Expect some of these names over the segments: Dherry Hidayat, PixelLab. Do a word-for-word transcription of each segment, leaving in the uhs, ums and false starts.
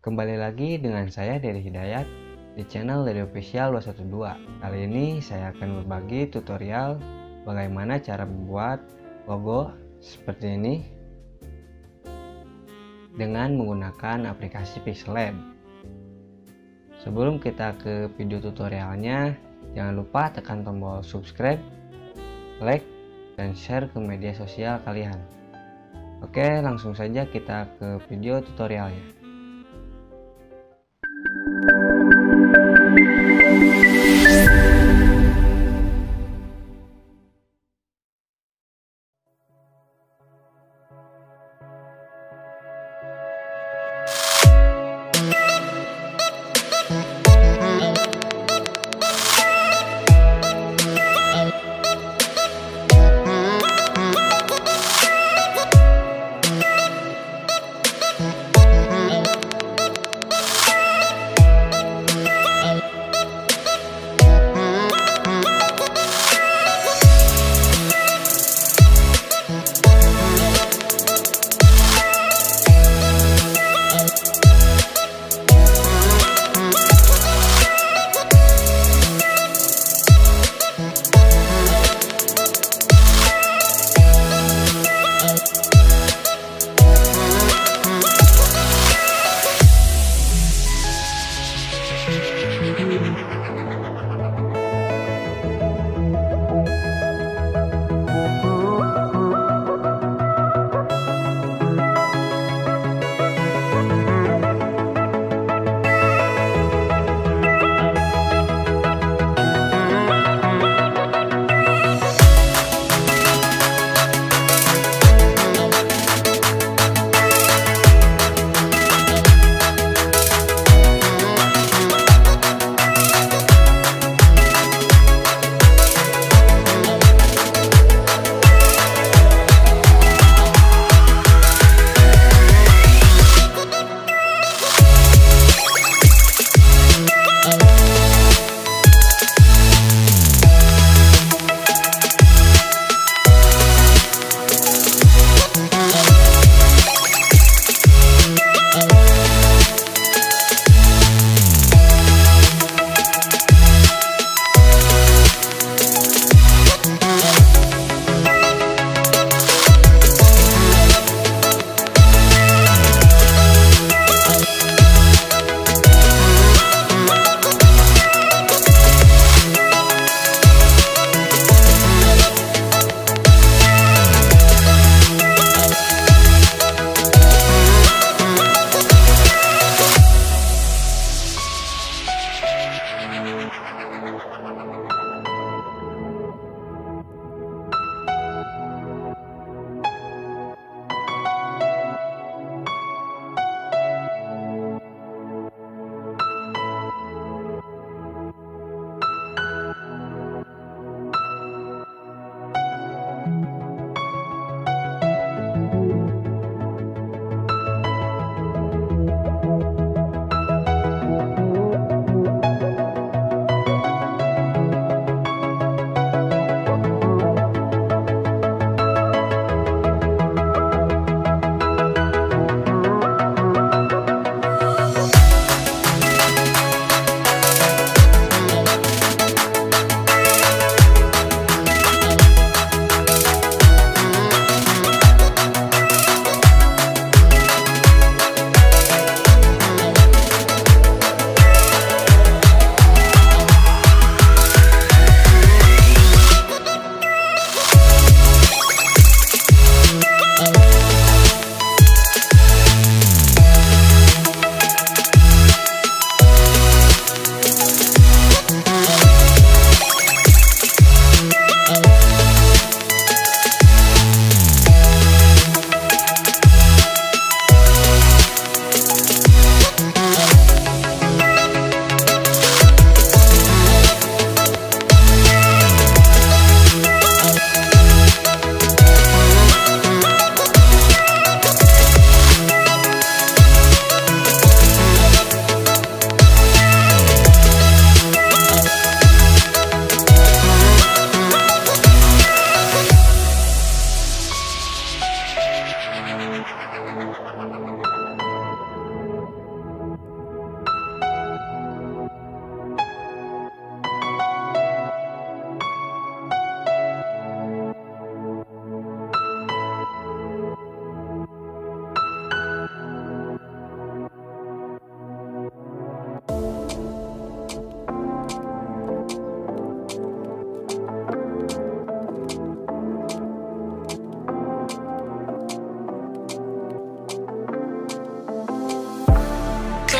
Kembali lagi dengan saya Dherry Hidayat di channel D D Official dua satu dua. Kali ini saya akan berbagi tutorial bagaimana cara membuat logo seperti ini dengan menggunakan aplikasi PixelLab. Sebelum kita ke video tutorialnya, jangan lupa tekan tombol subscribe, like, dan share ke media sosial kalian. Oke, langsung saja kita ke video tutorialnya. Mm-hmm.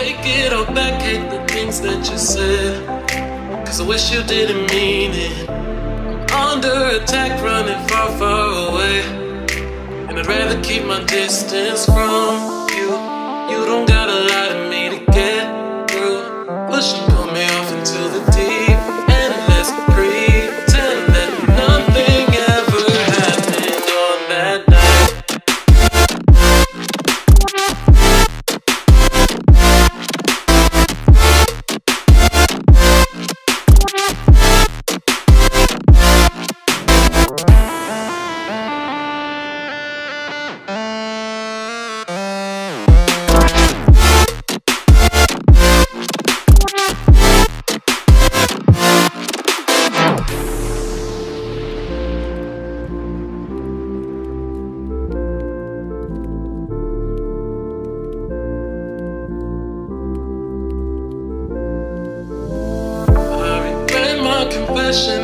take it all back, hate the things that you said, cause I wish you didn't mean it. I'm under attack, running far, far away, and I'd rather keep my distance from you. You don't gotta lie to me to get through. Push and pull me off into the deep, and let's pretend that nothing ever happened on that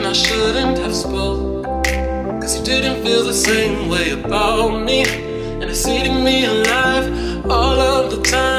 I shouldn't have spoke, cause you didn't feel the same way about me, and it eating me alive all of the time.